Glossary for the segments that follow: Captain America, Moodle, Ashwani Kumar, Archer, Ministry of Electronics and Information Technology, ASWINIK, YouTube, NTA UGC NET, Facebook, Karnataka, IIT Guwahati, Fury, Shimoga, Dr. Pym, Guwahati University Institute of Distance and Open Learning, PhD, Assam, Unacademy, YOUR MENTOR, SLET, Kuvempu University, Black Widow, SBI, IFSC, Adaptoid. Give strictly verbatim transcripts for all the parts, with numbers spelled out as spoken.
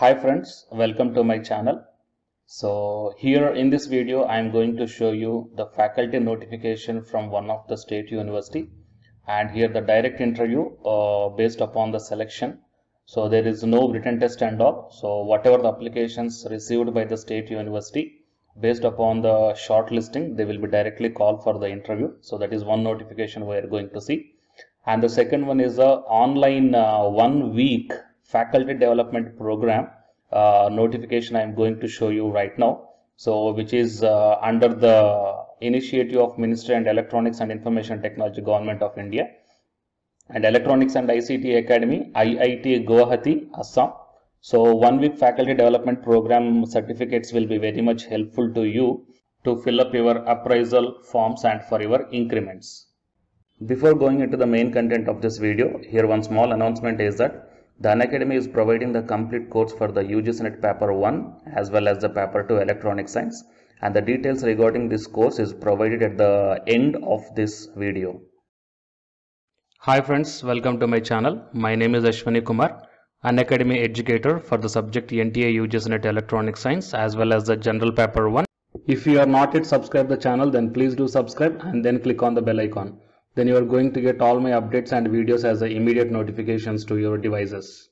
Hi friends, welcome to my channel. So here in this video I am going to show you the faculty notification from one of the state university, and here the direct interview uh, based upon the selection. So there is no written test and all. So whatever the applications received by the state university, based upon the shortlisting, they will be directly called for the interview. So that is one notification we are going to see. And the second one is a online uh, one week faculty development program uh, notification I am going to show you right now. So which is uh, under the initiative of Ministry of Electronics and Information Technology, Government of India, and Electronics and I C T Academy, I I T Guwahati, Assam. So one week faculty development program certificates will be very much helpful to you to fill up your appraisal forms and for your increments. Before going into the main content of this video, here one small announcement is that the Unacademy is providing the complete course for the U G C NET Paper one as well as the Paper two Electronic Science, and the details regarding this course is provided at the end of this video. Hi friends, welcome to my channel. My name is Ashwani Kumar, Unacademy educator for the subject N T A U G C NET Electronic Science as well as the General Paper one. If you are not yet subscribed the channel, then please do subscribe and then click on the bell icon. Then you are going to get all my updates and videos as the immediate notifications to your devices.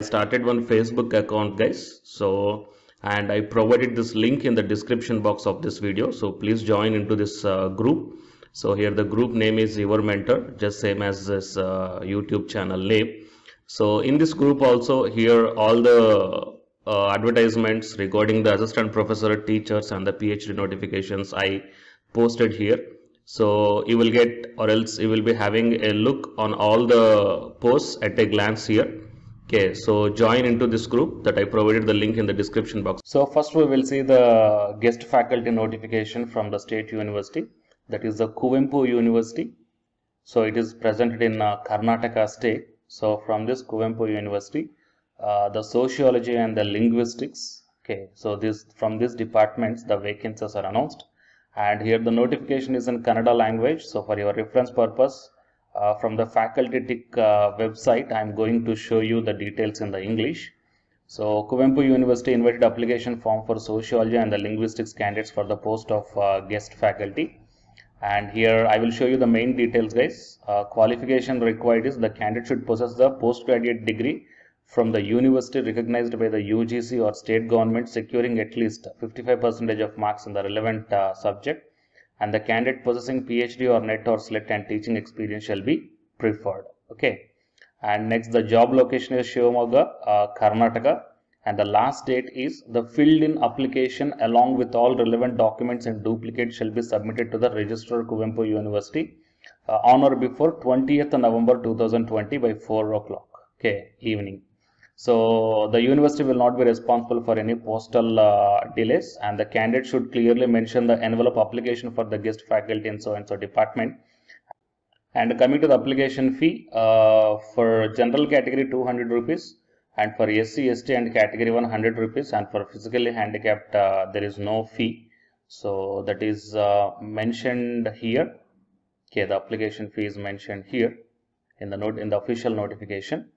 I started one Facebook account, guys. So and I provided this link in the description box of this video. So please join into this uh, group. So here the group name is Your Mentor, just same as this uh, YouTube channel name. So in this group also, here all the uh, advertisements regarding the assistant professor, teachers and the PhD notifications I posted here. So you will get, or else you will be having a look on all the posts at a glance here. Okay, so join into this group that I provided the link in the description box. So first we will see the guest faculty notification from the state university. That is the Kuvempu University. So it is presented in uh, Karnataka state. So from this Kuvempu University, uh, the sociology and the linguistics. Okay, so this from these departments the vacancies are announced. And here the notification is in Kannada language. So for your reference purpose, uh, from the faculty tick uh, website, I am going to show you the details in the English. So Kuvempu University invited application form for sociology and the linguistics candidates for the post of uh, guest faculty. And here I will show you the main details, guys. Uh, qualification required is the candidate should possess the postgraduate degree from the university recognized by the U G C or state government, securing at least fifty-five percent of marks in the relevant uh, subject, and the candidate possessing PhD or NET or SLET and teaching experience shall be preferred. Okay, and next the job location is Shimoga, uh, Karnataka, and the last date is the filled in application along with all relevant documents and duplicates shall be submitted to the registrar Kuvempu University uh, on or before twentieth November two thousand twenty by four o'clock, okay, evening. So the university will not be responsible for any postal uh, delays, and the candidate should clearly mention the envelope application for the guest faculty and so and so department. And coming to the application fee, uh, for general category two hundred rupees, and for S C S T and category one hundred rupees, and for physically handicapped uh, there is no fee. So that is uh, mentioned here. Okay, the application fee is mentioned here in the note in the official notification,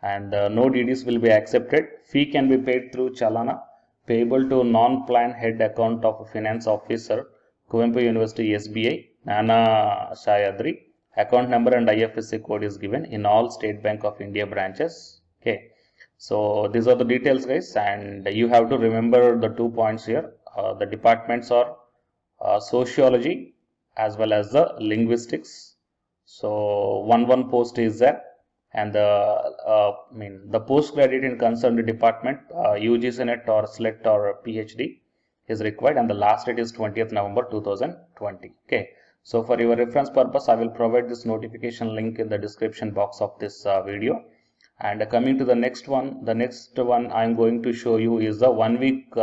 and uh, no D Ds will be accepted. Fee can be paid through chalana payable to non-plan head account of finance officer Kuvempu University S B I, Nana Sayadri. Account number and I F S C code is given in all State Bank of India branches. Okay. So these are the details, guys, and you have to remember the two points here. Uh, the departments are uh, sociology as well as the linguistics. So one one post is there, and the uh, I mean the postgraduate in concerned department uh, U G C NET or SLET or PhD is required, and the last date is twentieth November two thousand twenty. Okay. So for your reference purpose, I will provide this notification link in the description box of this uh, video. And coming to the next one, the next one I am going to show you is the one week uh,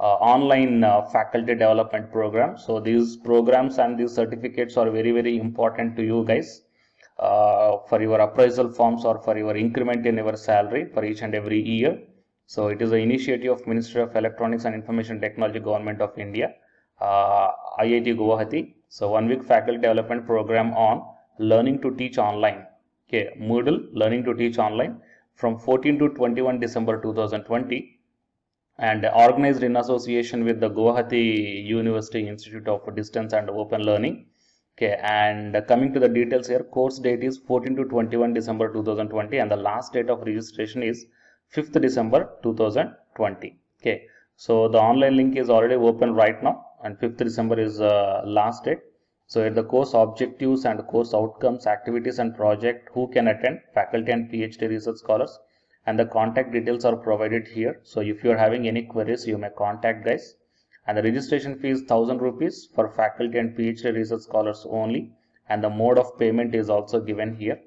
uh, online uh, faculty development program. So these programs and these certificates are very very important to you guys uh, for your appraisal forms or for your increment in your salary for each and every year. So it is an initiative of Ministry of Electronics and Information Technology, Government of India, uh, I I T Guwahati. So one week faculty development program on learning to teach online. Okay, Moodle, learning to teach online, from fourteen to twenty-one December two thousand twenty, and organized in association with the Guwahati University Institute of Distance and Open Learning. Okay, and coming to the details here, course date is fourteen to twenty-one December two thousand twenty, and the last date of registration is fifth December two thousand twenty. Okay, so the online link is already open right now, and fifth December is uh, last date. So here the course objectives and course outcomes, activities and project, who can attend, faculty and PhD research scholars, and the contact details are provided here. So if you are having any queries, you may contact guys. And the registration fee is one thousand rupees for faculty and PhD research scholars only, and the mode of payment is also given here.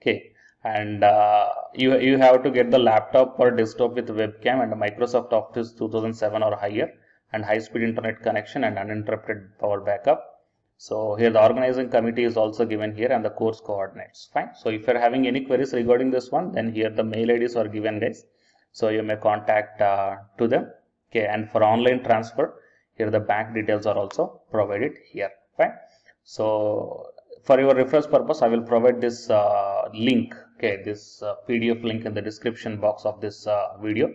Okay, and uh, you, you have to get the laptop or desktop with webcam and Microsoft Office two thousand seven or higher, and high-speed internet connection and uninterrupted power backup. So here the organizing committee is also given here, and the course coordinates. Fine. So if you're having any queries regarding this one, then here the mail I Ds are given, guys. So you may contact uh, to them. Okay. And for online transfer, here the bank details are also provided here. Fine. So for your reference purpose, I will provide this uh, link. Okay. This uh, P D F link in the description box of this uh, video.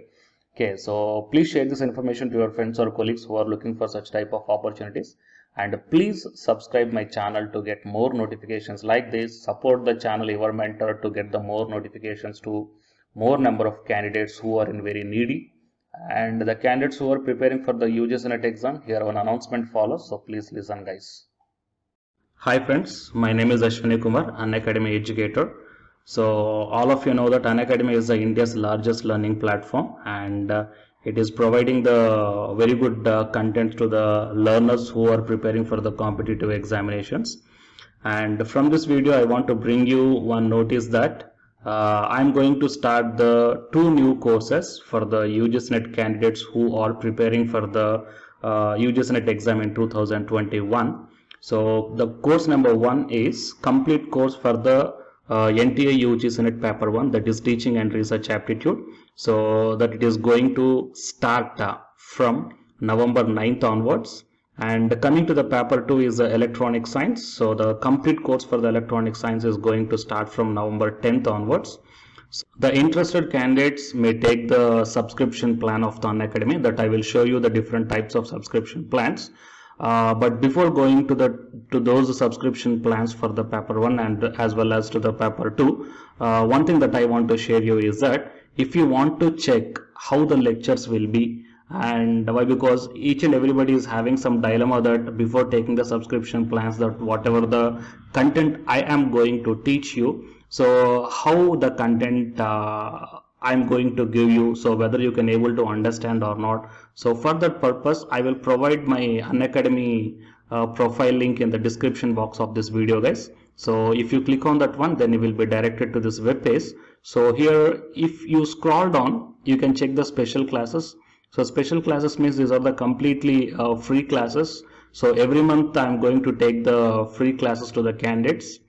Okay. So please share this information to your friends or colleagues who are looking for such type of opportunities. And please subscribe my channel to get more notifications like this. Support the channel Your Mentor to get the more notifications to more number of candidates who are in very needy. And the candidates who are preparing for the U G C NET exam, here one announcement follows. So please listen, guys. Hi friends, my name is Ashwani Kumar, Unacademy educator. So all of you know that Unacademy is the India's largest learning platform, and uh, it is providing the very good uh, content to the learners who are preparing for the competitive examinations. And from this video, I want to bring you one notice that uh, I'm going to start the two new courses for the U G C NET candidates who are preparing for the uh, U G C NET exam in two thousand twenty-one. So the course number one is complete course for the Uh, N T A U G C NET paper one, that is teaching and research aptitude. So that it is going to start uh, from November ninth onwards. And coming to the paper two is uh, electronic science. So the complete course for the electronic science is going to start from November tenth onwards. So the interested candidates may take the subscription plan of the Unacademy, that I will show you the different types of subscription plans. Uh, but before going to the to those subscription plans for the paper one and as well as to the paper two, uh, one thing that I want to share you is that if you want to check how the lectures will be, and why, because each and everybody is having some dilemma that before taking the subscription plans, that whatever the content I am going to teach you, so how the content uh, I'm going to give you, so whether you can able to understand or not. So for that purpose, I will provide my Unacademy uh, profile link in the description box of this video, guys. So if you click on that one, then you will be directed to this web page. So here, if you scroll down, you can check the special classes. So special classes means these are the completely uh, free classes. So every month I'm going to take the free classes to the candidates.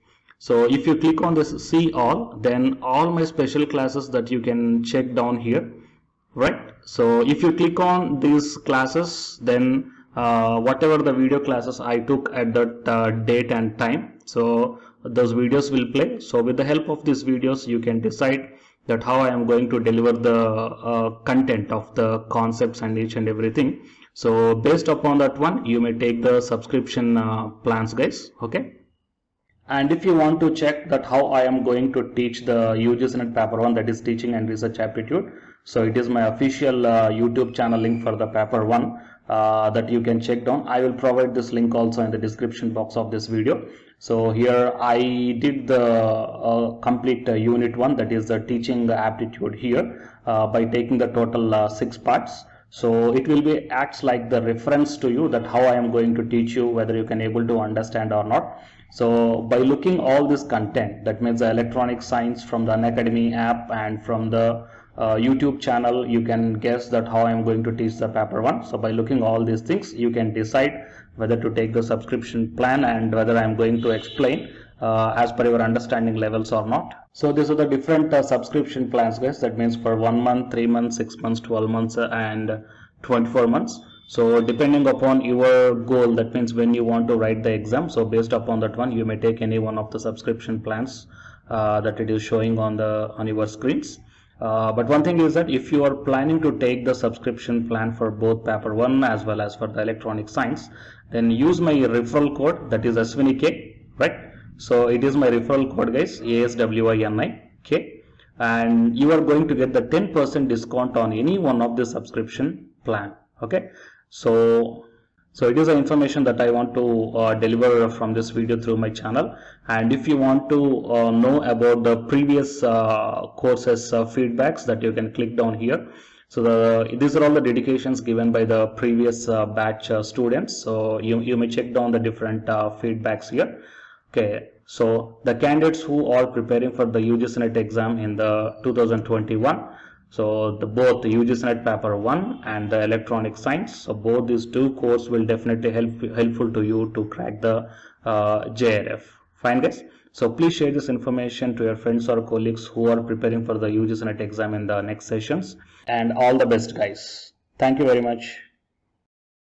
So if you click on this see all, then all my special classes that you can check down here, right? So if you click on these classes, then uh, whatever the video classes I took at that uh, date and time, so those videos will play. So with the help of these videos, you can decide that how I am going to deliver the uh, content of the concepts and each and everything. So based upon that one, you may take the subscription uh, plans, guys. Okay. And if you want to check that how I am going to teach the U G C NET paper one, that is teaching and research aptitude, so it is my official uh, YouTube channel link for the paper one uh, that you can check down. I will provide this link also in the description box of this video. So here I did the uh, complete uh, unit one, that is the teaching aptitude here uh, by taking the total uh, six parts. So it will be acts like the reference to you that how I am going to teach you, whether you can able to understand or not. So by looking all this content, that means the electronic science from the Unacademy app and from the uh, YouTube channel, you can guess that how I am going to teach the paper one. So by looking all these things, you can decide whether to take the subscription plan and whether I am going to explain Uh, as per your understanding levels or not. So these are the different uh, subscription plans, guys. That means for one month, three months, six months, twelve months uh, and twenty-four months. So depending upon your goal, that means when you want to write the exam, so based upon that one, you may take any one of the subscription plans uh, that it is showing on the on your screens. Uh, but one thing is that if you are planning to take the subscription plan for both paper one as well as for the electronic science, then use my referral code, that is Ashwani K, right? So it is my referral code, guys, A S W I N I K, and you are going to get the ten percent discount on any one of the subscription plan. Okay, so so it is the information that I want to uh, deliver from this video through my channel. And if you want to uh, know about the previous uh, courses uh, feedbacks, that you can click down here. So the, these are all the dedications given by the previous uh, batch uh, students. So you, you may check down the different uh, feedbacks here. Okay, so the candidates who are preparing for the U G C N E T exam in the two thousand twenty-one. So the both the U G C N E T paper one and the electronic science, so both these two courses will definitely help helpful to you to crack the uh, J R F. Fine, guys. So please share this information to your friends or colleagues who are preparing for the U G C N E T exam in the next sessions. And all the best, guys. Thank you very much.